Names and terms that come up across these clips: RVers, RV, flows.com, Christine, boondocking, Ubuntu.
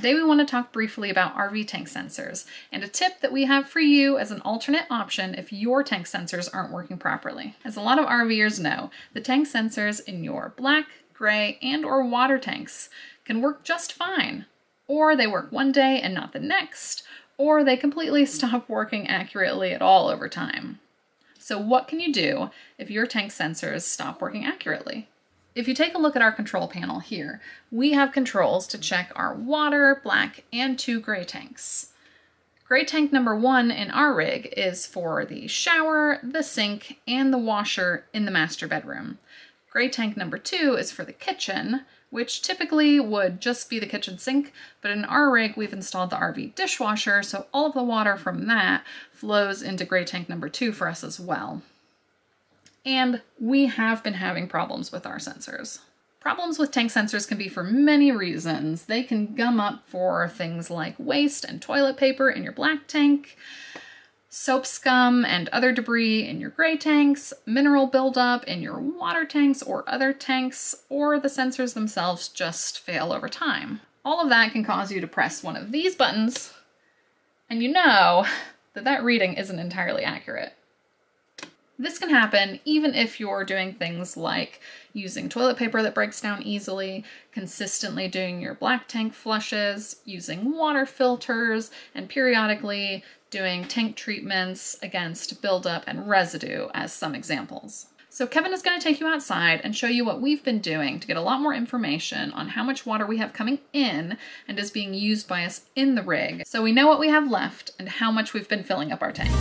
Today we want to talk briefly about RV tank sensors and a tip that we have for you as an alternate option if your tank sensors aren't working properly. As a lot of RVers know, the tank sensors in your black, gray, and or water tanks can work just fine, or they work one day and not the next, or they completely stop working accurately at all over time. So what can you do if your tank sensors stop working accurately? If you take a look at our control panel here, we have controls to check our water, black, and 2 gray tanks. Gray tank number 1 in our rig is for the shower, the sink, and the washer in the master bedroom. Gray tank number 2 is for the kitchen, which typically would just be the kitchen sink, but in our rig we've installed the RV dishwasher, so all of the water from that flows into gray tank number 2 for us as well. And we have been having problems with our sensors. Problems with tank sensors can be for many reasons. They can gum up for things like waste and toilet paper in your black tank, soap scum and other debris in your gray tanks, mineral buildup in your water tanks or other tanks, or the sensors themselves just fail over time. All of that can cause you to press one of these buttons, and you know that reading isn't entirely accurate. This can happen even if you're doing things like using toilet paper that breaks down easily, consistently doing your black tank flushes, using water filters, and periodically doing tank treatments against buildup and residue as some examples. So Kevin is going to take you outside and show you what we've been doing to get a lot more information on how much water we have coming in and is being used by us in the rig, so we know what we have left and how much we've been filling up our tanks.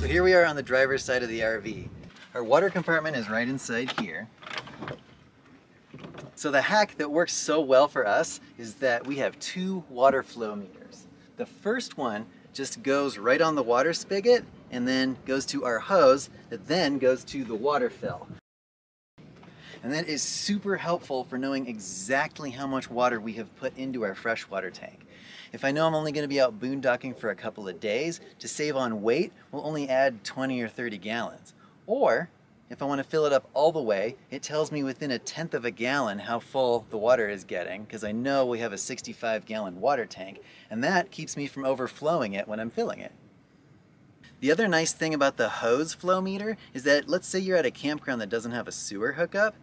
So here we are on the driver's side of the RV. Our water compartment is right inside here. So the hack that works so well for us is that we have 2 water flow meters. The first one just goes right on the water spigot and then goes to our hose that then goes to the water fill. And that is super helpful for knowing exactly how much water we have put into our freshwater tank. If I know I'm only going to be out boondocking for a couple of days, to save on weight, we'll only add 20 or 30 gallons. Or if I want to fill it up all the way, it tells me within 1/10 of a gallon how full the water is getting, because I know we have a 65-gallon water tank, and that keeps me from overflowing it when I'm filling it. The other nice thing about the hose flow meter is that, let's say you're at a campground that doesn't have a sewer hookup,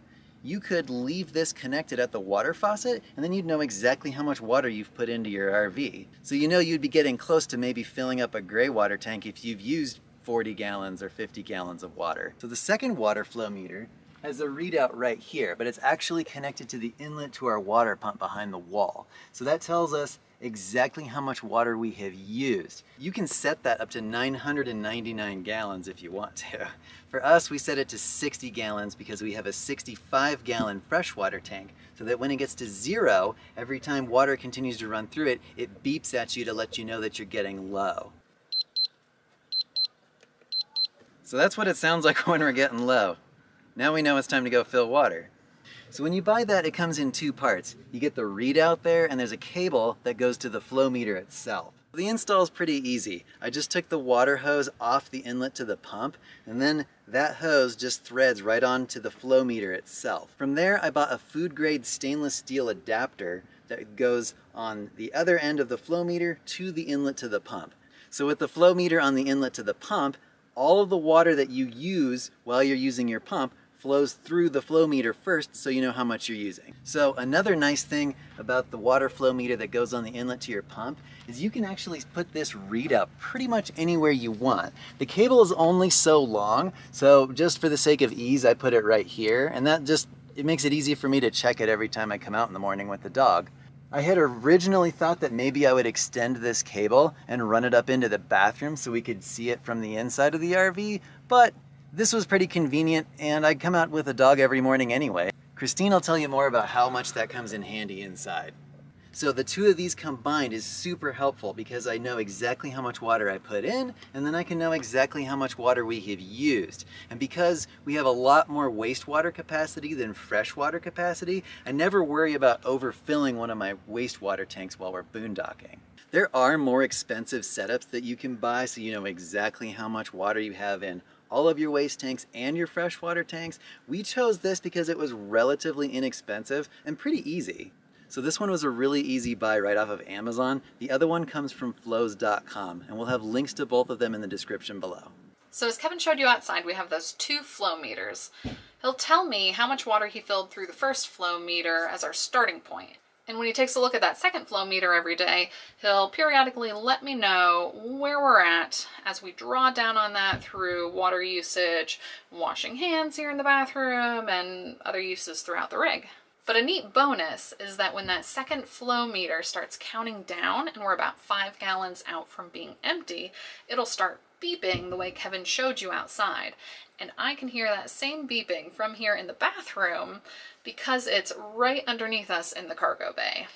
you could leave this connected at the water faucet, and then you'd know exactly how much water you've put into your RV. So you know you'd be getting close to maybe filling up a gray water tank if you've used 40 gallons or 50 gallons of water. So the second water flow meter has a readout right here, but it's actually connected to the inlet to our water pump behind the wall. So that tells us exactly how much water we have used. You can set that up to 999 gallons if you want to. For us, we set it to 60 gallons because we have a 65-gallon freshwater tank, so that when it gets to zero, every time water continues to run through it, it beeps at you to let you know that you're getting low. So that's what it sounds like when we're getting low. Now we know it's time to go fill water. So when you buy that, it comes in 2 parts. You get the readout there, and there's a cable that goes to the flow meter itself. The install is pretty easy. I just took the water hose off the inlet to the pump, and then that hose just threads right onto the flow meter itself. From there, I bought a food-grade stainless steel adapter that goes on the other end of the flow meter to the inlet to the pump. So with the flow meter on the inlet to the pump, all of the water that you use while you're using your pump flows through the flow meter first, so you know how much you're using. So another nice thing about the water flow meter that goes on the inlet to your pump is you can actually put this readout pretty much anywhere you want. The cable is only so long, so just for the sake of ease, I put it right here, and that just, it makes it easy for me to check it every time I come out in the morning with the dog. I had originally thought that maybe I would extend this cable and run it up into the bathroom so we could see it from the inside of the RV, but this was pretty convenient, and I come out with a dog every morning anyway. Christine will tell you more about how much that comes in handy inside. So the 2 of these combined is super helpful because I know exactly how much water I put in, and then I can know exactly how much water we have used. And because we have a lot more wastewater capacity than freshwater capacity, I never worry about overfilling one of my wastewater tanks while we're boondocking. There are more expensive setups that you can buy so you know exactly how much water you have in all of your waste tanks and your freshwater tanks. We chose this because it was relatively inexpensive and pretty easy. So this one was a really easy buy right off of Amazon. The other one comes from flows.com, and we'll have links to both of them in the description below. So as Kevin showed you outside, we have those two flow meters. He'll tell me how much water he filled through the first flow meter as our starting point. And when he takes a look at that second flow meter every day, he'll periodically let me know where we're at as we draw down on that through water usage, washing hands here in the bathroom, and other uses throughout the rig. But a neat bonus is that when that second flow meter starts counting down and we're about 5 gallons out from being empty, it'll start beeping the way Kevin showed you outside. And I can hear that same beeping from here in the bathroom because it's right underneath us in the cargo bay.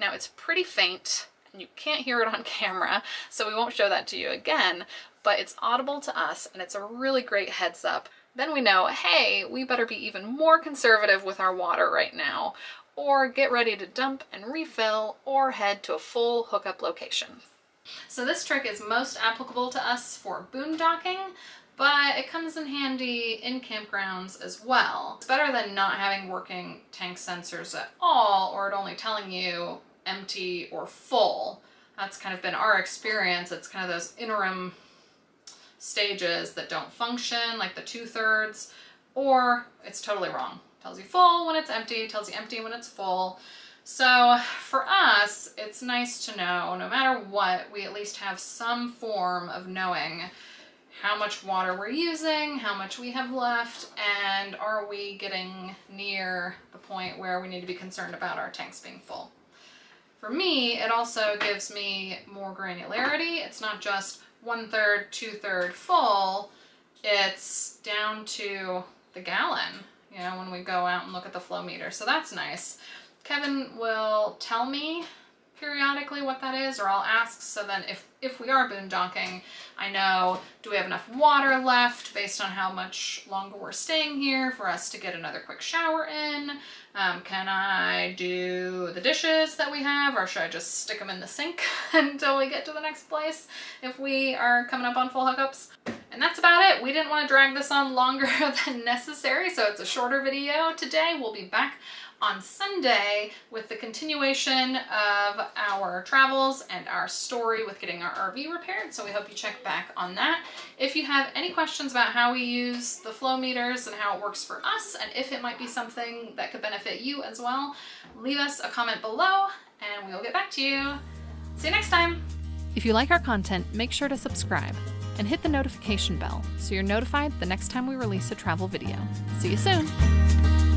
Now it's pretty faint and you can't hear it on camera, so we won't show that to you again, but it's audible to us and it's a really great heads up. Then we know, hey, we better be even more conservative with our water right now, or get ready to dump and refill, or head to a full hookup location. So this trick is most applicable to us for boondocking, but it comes in handy in campgrounds as well. It's better than not having working tank sensors at all, or it only telling you empty or full. That's kind of been our experience. It's kind of those interim stages that don't function, like the 2/3, or it's totally wrong. Tells you full when it's empty, tells you empty when it's full. So for us, it's nice to know, no matter what, we at least have some form of knowing how much water we're using, how much we have left, and are we getting near the point where we need to be concerned about our tanks being full. For me, it also gives me more granularity. It's not just 1/3, 2/3 full, it's down to the gallon, you know, when we go out and look at the flow meter. So that's nice. Kevin will tell me periodically what that is, or I'll ask, so then if we are boondocking, I know, do we have enough water left based on how much longer we're staying here for us to get another quick shower in? Can I do the dishes that we have, or should I just stick them in the sink until we get to the next place if we are coming up on full hookups? And that's about it. We didn't want to drag this on longer than necessary, so it's a shorter video today. We'll be back on Sunday with the continuation of our travels and our story with getting our RV repaired, so we hope you check back on that. If you have any questions about how we use the flow meters and how it works for us, and if it might be something that could benefit you as well, leave us a comment below and we'll get back to you. See you next time. If you like our content, make sure to subscribe and hit the notification bell so you're notified the next time we release a travel video. See you soon.